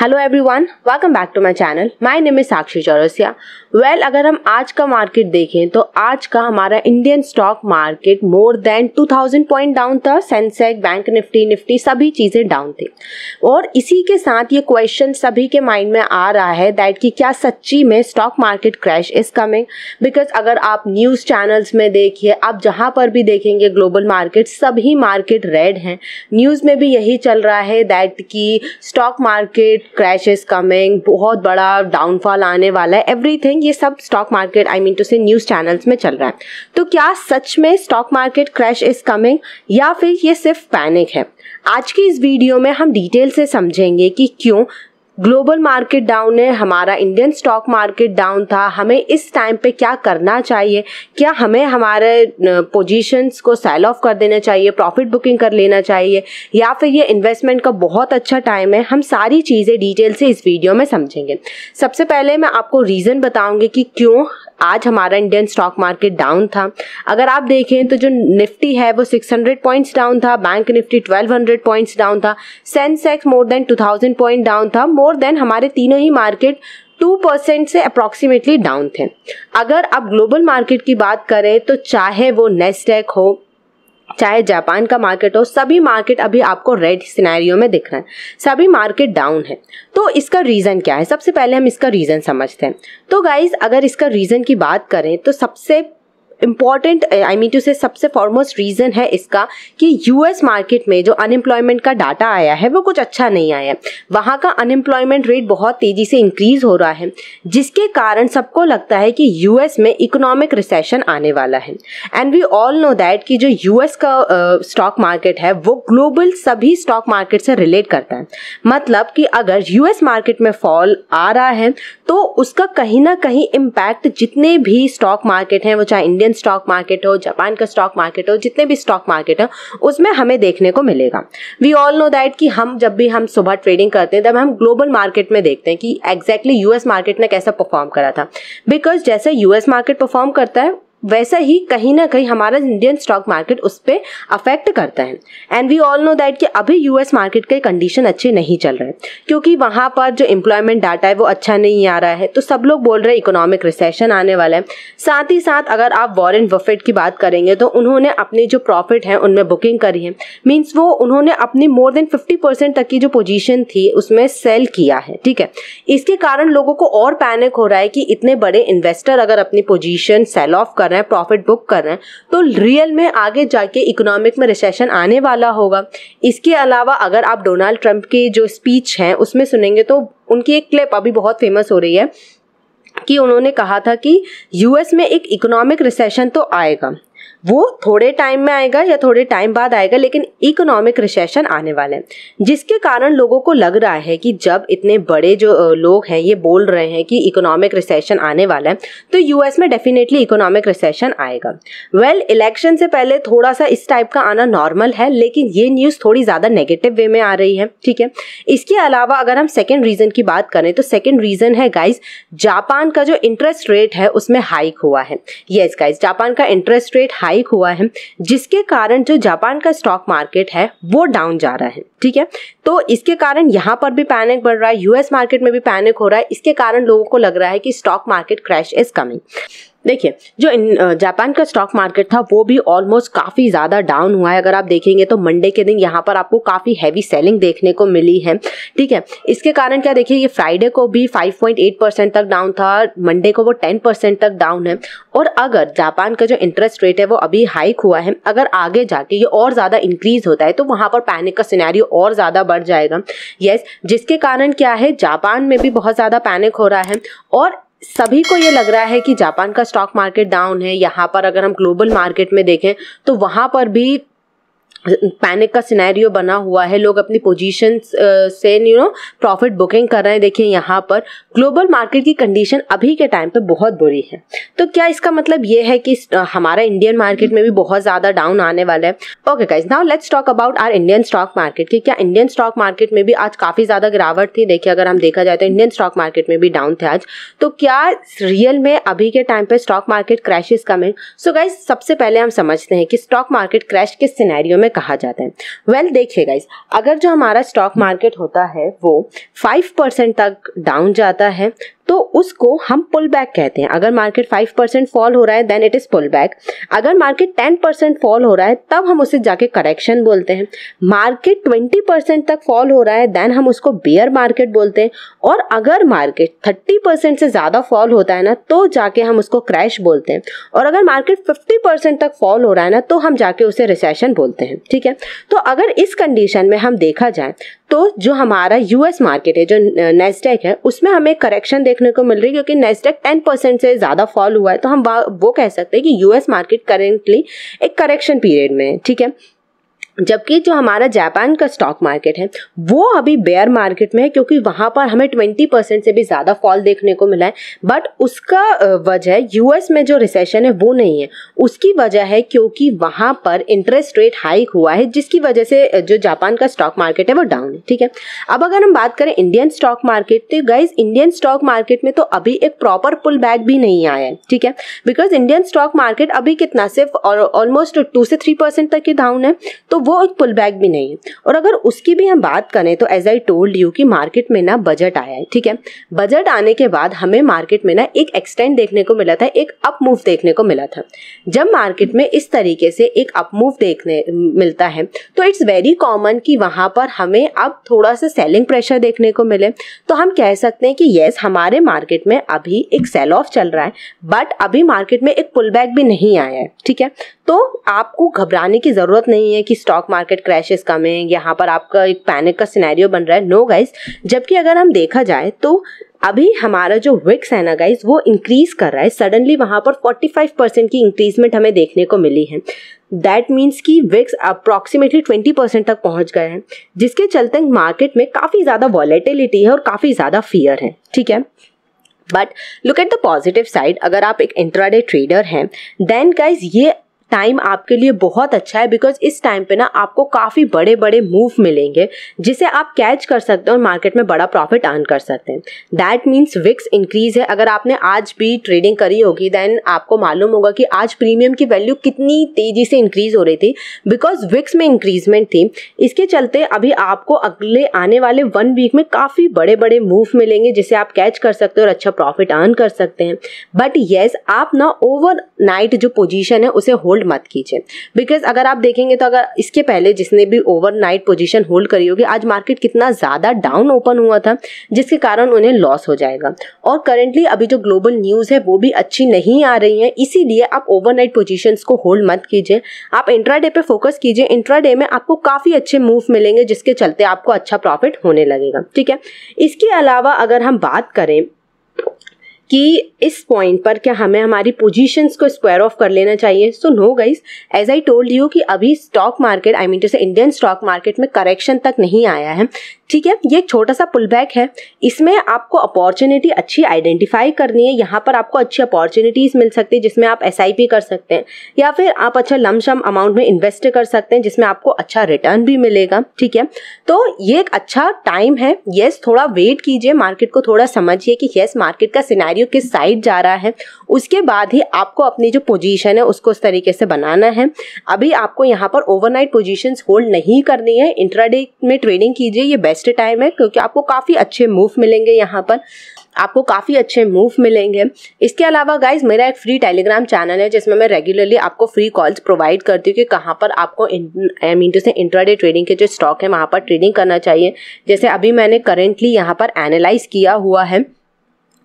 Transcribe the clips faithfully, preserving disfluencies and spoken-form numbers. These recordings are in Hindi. Hello everyone, welcome back to my channel. My name is Sakshi Chaurasia. Well, अगर हम आज का मार्केट देखें तो आज का हमारा Indian stock market more than two thousand point down था। सेंसेक्स, बैंक निफ्टी निफ्टी सभी चीज़ें डाउन थी। और इसी के साथ ये क्वेश्चन सभी के माइंड में आ रहा है दैट कि क्या सच्ची में stock market crash is coming, because अगर आप न्यूज़ चैनल्स में देखिए, आप जहाँ पर भी देखेंगे ग्लोबल मार्केट, सभी मार्केट रेड हैं। न्यूज़ में भी यही चल रहा है दैट कि stock market crash is coming, बहुत बड़ा डाउनफॉल आने वाला है, एवरीथिंग। ये सब stock market I mean to से न्यूज़ चैनल्स में चल रहा है। तो क्या सच में stock market crash is coming या फिर ये सिर्फ पैनिक है? आज की इस वीडियो में हम डिटेल से समझेंगे कि क्यों ग्लोबल मार्केट डाउन है, हमारा इंडियन स्टॉक मार्केट डाउन था, हमें इस टाइम पे क्या करना चाहिए, क्या हमें हमारे पोजीशंस को सेल ऑफ कर देना चाहिए, प्रॉफिट बुकिंग कर लेना चाहिए, या फिर ये इन्वेस्टमेंट का बहुत अच्छा टाइम है। हम सारी चीज़ें डिटेल से इस वीडियो में समझेंगे। सबसे पहले मैं आपको रीज़न बताऊंगी कि क्यों आज हमारा इंडियन स्टॉक मार्केट डाउन था। अगर आप देखें तो जो निफ्टी है वो सिक्स हंड्रेड पॉइंट्स डाउन था, bank Nifty twelve hundred points down था, Sensex more than two thousand point down था। मोर देन हमारे तीनों ही मार्केट टू परसेंट से अप्रॉक्सीमेटली डाउन थे। अगर आप ग्लोबल मार्केट की बात करें तो चाहे वो नेस्डेक हो, चाहे जापान का मार्केट हो, सभी मार्केट अभी आपको रेड सिनेरियो में दिख रहा है, सभी मार्केट डाउन है। तो इसका रीज़न क्या है? सबसे पहले हम इसका रीज़न समझते हैं। तो गाइज, अगर इसका रीज़न की बात करें तो सबसे इम्पॉर्टेंट आई मीन टू से सबसे फॉरमोस्ट रीज़न है इसका कि यूएस मार्केट में जो अनएम्प्लॉयमेंट का डाटा आया है वो कुछ अच्छा नहीं आया है। वहाँ का अनएम्प्लॉयमेंट रेट बहुत तेज़ी से इंक्रीज़ हो रहा है, जिसके कारण सबको लगता है कि यूएस में इकोनॉमिक रिसेशन आने वाला है। And we all know that कि जो यूएस का स्टॉक uh, मार्केट है वो ग्लोबल सभी स्टॉक मार्केट से रिलेट करता है। मतलब कि अगर यूएस मार्केट में फॉल आ रहा है तो उसका कहीं ना कहीं इम्पैक्ट जितने भी स्टॉक मार्केट हैं, वो चाहे इंडियन स्टॉक मार्केट हो, जापान का स्टॉक मार्केट हो, जितने भी स्टॉक मार्केट हो, उसमें हमें देखने को मिलेगा। वी ऑल नो दैट कि हम जब भी हम सुबह ट्रेडिंग करते हैं तब हम ग्लोबल मार्केट में देखते हैं कि एग्जैक्टली यूएस मार्केट ने कैसा परफॉर्म करा था, बिकॉज जैसे यूएस मार्केट परफॉर्म करता है वैसा ही कहीं ना कहीं हमारा इंडियन स्टॉक मार्केट उस पर अफेक्ट करता है। And we all know that कि अभी यूएस मार्केट के कंडीशन अच्छे नहीं चल रहे, क्योंकि वहाँ पर जो एम्प्लॉयमेंट डाटा है वो अच्छा नहीं आ रहा है, तो सब लोग बोल रहे हैं इकोनॉमिक रिसेशन आने वाला है। साथ ही साथ अगर आप वॉरेन बफेट की बात करेंगे तो उन्होंने अपने जो प्रॉफिट है उनमें बुकिंग करी है, मीन्स वो उन्होंने अपनी मोर देन फिफ्टी परसेंट तक की जो पोजीशन थी उसमें सेल किया है। ठीक है, इसके कारण लोगों को और पैनिक हो रहा है कि इतने बड़े इन्वेस्टर अगर अपनी पोजीशन सेल ऑफ कर प्रॉफिट बुक कर रहे हैं तो रियल में आगे जाके इकोनॉमिक में रिसेशन आने वाला होगा। इसके अलावा अगर आप डोनाल्ड ट्रंप की जो स्पीच है उसमें सुनेंगे तो उनकी एक क्लिप अभी बहुत फेमस हो रही है कि उन्होंने कहा था कि यूएस में एक इकोनॉमिक रिसेशन तो आएगा, वो थोड़े टाइम में आएगा या थोड़े टाइम बाद आएगा, लेकिन इकोनॉमिक रिसेशन आने वाला है। जिसके कारण लोगों को लग रहा है कि जब इतने बड़े जो लोग हैं ये बोल रहे हैं कि इकोनॉमिक रिसेशन आने वाला है तो यूएस में डेफिनेटली इकोनॉमिक रिसेशन आएगा। वेल, इलेक्शन से पहले थोड़ा सा इस टाइप का आना नॉर्मल है, लेकिन ये न्यूज़ थोड़ी ज़्यादा नेगेटिव वे में आ रही है। ठीक है, इसके अलावा अगर हम सेकेंड रीज़न की बात करें तो सेकेंड रीज़न है गाइज, जापान का जो इंटरेस्ट रेट है उसमें हाइक हुआ है। येस गाइज, जापान का इंटरेस्ट रेट हाइक हुआ है, जिसके कारण जो जापान का स्टॉक मार्केट है वो डाउन जा रहा है। ठीक है, तो इसके कारण यहाँ पर भी पैनिक बढ़ रहा है, यूएस मार्केट में भी पैनिक हो रहा है। इसके कारण लोगों को लग रहा है कि stock market crash is coming. देखिए, जो जापान का स्टॉक मार्केट था वो भी ऑलमोस्ट काफ़ी ज़्यादा डाउन हुआ है। अगर आप देखेंगे तो मंडे के दिन यहाँ पर आपको काफ़ी हैवी सेलिंग देखने को मिली है। ठीक है, इसके कारण क्या देखिए, ये फ्राइडे को भी फाइव पॉइंट एट परसेंट तक डाउन था, मंडे को वो टेन परसेंट तक डाउन है। और अगर जापान का जो इंटरेस्ट रेट है वो अभी हाइक हुआ है, अगर आगे जाके ये और ज़्यादा इंक्रीज़ होता है तो वहाँ पर पैनिक का सिनेरियो और ज़्यादा बढ़ जाएगा। येस, जिसके कारण क्या है, जापान में भी बहुत ज़्यादा पैनिक हो रहा है और सभी को ये लग रहा है कि जापान का स्टॉक मार्केट डाउन है। यहाँ पर अगर हम ग्लोबल मार्केट में देखें तो वहाँ पर भी पैनिक का सिनेरियो बना हुआ है, लोग अपनी पोजीशंस से यू नो प्रॉफिट बुकिंग कर रहे हैं। देखिए, यहाँ पर ग्लोबल मार्केट की कंडीशन अभी के टाइम पे बहुत बुरी है। तो क्या इसका मतलब ये है कि हमारा इंडियन मार्केट में भी बहुत ज़्यादा डाउन आने वाला है? Okay guys, now let's talk about our Indian stock market कि क्या इंडियन स्टॉक मार्केट में भी आज काफ़ी ज़्यादा गिरावट थी। देखिए, अगर हम देखा जाए तो इंडियन स्टॉक मार्केट में भी डाउन थे आज। तो क्या रियल में अभी के टाइम पर stock market crash is coming? So guys, सबसे पहले हम समझते हैं कि स्टॉक मार्केट क्रैश किस सिनेरियो में कहा जाता है। वेल देखिए गाइस, अगर जो हमारा स्टॉक मार्केट होता है वो फाइव परसेंट तक डाउन जाता है तो उसको हम पुल बैक कहते हैं। अगर मार्केट फाइव परसेंट फॉल हो रहा है then it is pull back. अगर मार्केट टेन परसेंट फॉल हो रहा है तब हम उसे जाके करेक्शन बोलते हैं। मार्केट ट्वेंटी परसेंट तक फॉल हो रहा है देन हम उसको बेयर मार्केट बोलते हैं। और अगर मार्केट थर्टी परसेंट से ज़्यादा फॉल होता है ना तो जाके हम उसको क्रैश बोलते हैं। और अगर मार्केट फिफ्टी परसेंट तक फॉल हो रहा है ना तो हम जाके उसे रिसेशन बोलते हैं। ठीक है, तो अगर इस कंडीशन में हम देखा जाए तो जो हमारा यूएस मार्केट है, जो नैस्डैक है, उसमें हमें करेक्शन देखने को मिल रही है क्योंकि नैस्डैक टेन परसेंट से ज़्यादा फॉल हुआ है। तो हम वो कह सकते हैं कि यूएस मार्केट करेंटली एक करेक्शन पीरियड में है। ठीक है, जबकि जो हमारा जापान का स्टॉक मार्केट है वो अभी बेयर मार्केट में है क्योंकि वहाँ पर हमें ट्वेंटी परसेंट से भी ज़्यादा फॉल देखने को मिला है। बट उसका वजह यूएस में जो रिसेशन है वो नहीं है, उसकी वजह है क्योंकि वहाँ पर इंटरेस्ट रेट हाइक हुआ है जिसकी वजह से जो जापान का स्टॉक मार्केट है वो डाउन है। ठीक है, अब अगर हम बात करें इंडियन स्टॉक मार्केट, तो गाइज इंडियन स्टॉक मार्केट में तो अभी एक प्रॉपर पुल बैक भी नहीं आया है। ठीक है, बिकॉज इंडियन स्टॉक मार्केट अभी कितना सिर्फ ऑलमोस्ट टू से थ्री परसेंट तक ही डाउन है, तो वो एक पुल बैक भी नहीं है। और अगर उसकी भी हम बात करें तो एज आई टोल्ड यू कि मार्केट में ना बजट आया है। ठीक है, बजट आने के बाद हमें मार्केट में ना एक एक्सटेंड देखने को मिला था, एक अप मूव देखने को मिला था। जब मार्केट में इस तरीके से एक अप मूव देखने मिलता है तो इट्स वेरी कॉमन कि वहाँ पर हमें अब थोड़ा सा सेलिंग प्रेशर देखने को मिले। तो हम कह सकते हैं कि येस, हमारे मार्केट में अभी एक सेल ऑफ चल रहा है बट अभी मार्केट में एक पुल बैक भी नहीं आया है। ठीक है, तो आपको घबराने की ज़रूरत नहीं है कि स्टॉक मार्केट क्रैशेस कमिंग, यहाँ पर आपका एक पैनिक का सिनेरियो बन रहा है। नो गाइस, जबकि अगर हम देखा जाए तो अभी हमारा जो विक्स है ना गाइज वो इंक्रीज कर रहा है। सडनली वहाँ पर फोर्टी फाइव परसेंट की इंक्रीजमेंट हमें देखने को मिली है। दैट मीन्स कि विक्स अप्रॉक्सीमेटली ट्वेंटी परसेंट तक पहुँच गए हैं, जिसके चलते मार्केट में काफ़ी ज़्यादा वॉलेटिलिटी है और काफ़ी ज़्यादा फियर है। ठीक है, but look at the positive side, अगर आप एक इंट्राडे ट्रेडर हैं देन गाइज ये टाइम आपके लिए बहुत अच्छा है बिकॉज इस टाइम पे ना आपको काफ़ी बड़े बड़े मूव मिलेंगे जिसे आप कैच कर सकते हैं और मार्केट में बड़ा प्रॉफिट अर्न कर सकते हैं। दैट मीन्स विक्स इंक्रीज है। अगर आपने आज भी ट्रेडिंग करी होगी देन आपको मालूम होगा कि आज प्रीमियम की वैल्यू कितनी तेज़ी से इंक्रीज़ हो रही थी बिकॉज विक्स में इंक्रीजमेंट थी। इसके चलते अभी आपको अगले आने वाले वन वीक में काफ़ी बड़े बड़े मूव मिलेंगे जिसे आप कैच कर सकते हो और अच्छा प्रॉफिट अर्न कर सकते हैं। बट येस, आप ना ओवर नाइट जो पोजीशन है उसे होल्ड मत कीजिए बिकॉज अगर आप देखेंगे तो अगर इसके पहले जिसने भी ओवरनाइट पोजीशन होल्ड करी होगी, आज मार्केट कितना ज़्यादा डाउन ओपन हुआ था जिसके कारण उन्हें लॉस हो जाएगा। और करेंटली अभी जो ग्लोबल न्यूज़ है वो भी अच्छी नहीं आ रही है, इसीलिए आप ओवरनाइट पोजीशंस को होल्ड मत कीजिए। आप इंट्राडे पे फोकस कीजिए। इंट्राडे में आपको काफ़ी अच्छे मूव मिलेंगे जिसके चलते आपको अच्छा प्रॉफिट होने लगेगा। ठीक है, इसके अलावा अगर हम बात करें कि इस पॉइंट पर क्या हमें हमारी पोजीशंस को स्क्वायर ऑफ कर लेना चाहिए, so no guys, as I told you कि अभी stock market I mean to से इंडियन स्टॉक मार्केट में करेक्शन तक नहीं आया है। ठीक है, ये छोटा सा पुल बैक है, इसमें आपको अपॉर्चुनिटी अच्छी आइडेंटिफाई करनी है। यहाँ पर आपको अच्छी अपॉर्चुनिटीज़ मिल सकती है जिसमें आप एस आई पी कर सकते हैं या फिर आप अच्छा लमसम अमाउंट में इन्वेस्ट कर सकते हैं जिसमें आपको अच्छा रिटर्न भी मिलेगा। ठीक है, तो ये एक अच्छा टाइम है। येस, थोड़ा वेट कीजिए, मार्केट को थोड़ा समझिए कि येस मार्केट का सिनेरियो किस साइड जा रहा है, उसके बाद ही आपको अपनी जो पोजीशन है उसको उस तरीके से बनाना है। अभी आपको यहाँ पर ओवरनाइट पोजीशंस होल्ड नहीं करनी है। इंट्राडे में ट्रेडिंग कीजिए, ये बेस्ट टाइम है क्योंकि आपको काफ़ी अच्छे मूव मिलेंगे। यहाँ पर आपको काफ़ी अच्छे मूव मिलेंगे। इसके अलावा गाइज, मेरा एक फ्री टेलीग्राम चैनल है जिसमें मैं रेगुलरली आपको फ्री कॉल्स प्रोवाइड करती हूँ कि कहाँ पर आपको I mean to say intraday trading के जो स्टॉक है वहाँ पर ट्रेडिंग करना चाहिए। जैसे अभी मैंने करेंटली यहाँ पर एनालाइज किया हुआ है,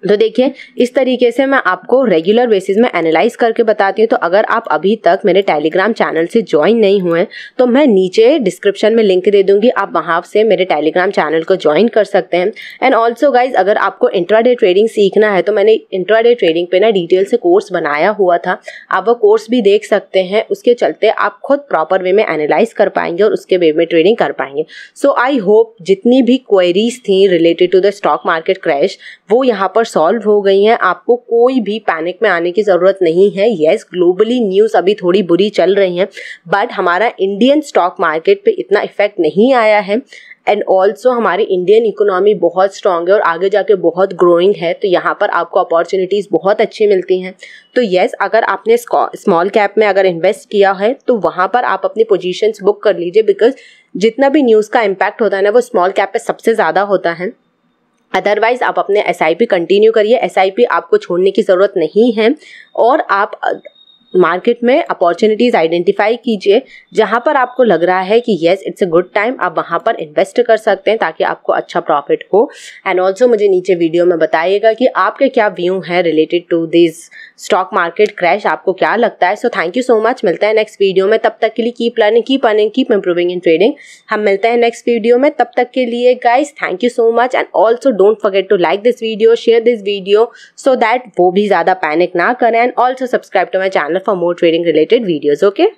तो देखिए इस तरीके से मैं आपको रेगुलर बेसिस में एनालाइज करके बताती हूँ। तो अगर आप अभी तक मेरे टेलीग्राम चैनल से ज्वाइन नहीं हुए तो मैं नीचे डिस्क्रिप्शन में लिंक दे दूँगी, आप वहाँ से मेरे टेलीग्राम चैनल को ज्वाइन कर सकते हैं। एंड ऑल्सो गाइज, अगर आपको इंट्राडे ट्रेडिंग सीखना है तो मैंने इंट्राडे ट्रेडिंग पे ना डिटेल से कोर्स बनाया हुआ था, आप वो कोर्स भी देख सकते हैं। उसके चलते आप खुद प्रॉपर वे में एनालाइज कर पाएंगे और उसके वे में ट्रेडिंग कर पाएंगे। सो आई होप जितनी भी क्वेरीज थी related to the stock market crash वो यहाँ पर सॉल्व हो गई हैं। आपको कोई भी पैनिक में आने की ज़रूरत नहीं है। येस, ग्लोबली न्यूज़ अभी थोड़ी बुरी चल रही है बट हमारा इंडियन स्टॉक मार्केट पे इतना इफेक्ट नहीं आया है। एंड ऑल्सो हमारी इंडियन इकोनॉमी बहुत स्ट्रॉन्ग है और आगे जाके बहुत ग्रोइंग है, तो यहाँ पर आपको अपॉर्चुनिटीज़ बहुत अच्छी मिलती हैं। तो येस, अगर आपने स्मॉल कैप में अगर इन्वेस्ट किया है तो वहाँ पर आप अपनी पोजीशंस बुक कर लीजिए, बिकॉज जितना भी न्यूज़ का इम्पैक्ट होता है ना वो स्मॉल कैप पे सबसे ज़्यादा होता है। अदरवाइज़ आप अपने एस आई पी कंटिन्यू करिए, एस आई पी आपको छोड़ने की ज़रूरत नहीं है, और आप मार्केट में अपॉर्चुनिटीज़ आइडेंटिफाई कीजिए जहाँ पर आपको लग रहा है कि yes it's a good time, आप वहाँ पर इन्वेस्ट कर सकते हैं ताकि आपको अच्छा प्रॉफिट हो। एंड ऑल्सो मुझे नीचे वीडियो में बताइएगा कि आपके क्या व्यू हैं related to this stock market crash, आपको क्या लगता है। So thank you so much, मिलता है नेक्स्ट वीडियो में। तब तक के लिए keep learning, keep earning, keep improving in trading. हम मिलते हैं नेक्स्ट वीडियो में, तब तक के लिए guys thank you so much. And also don't forget to like this video, share this video so that वो भी ज़्यादा पैनिक ना करें। And also subscribe to my channel for more trading related videos, okay?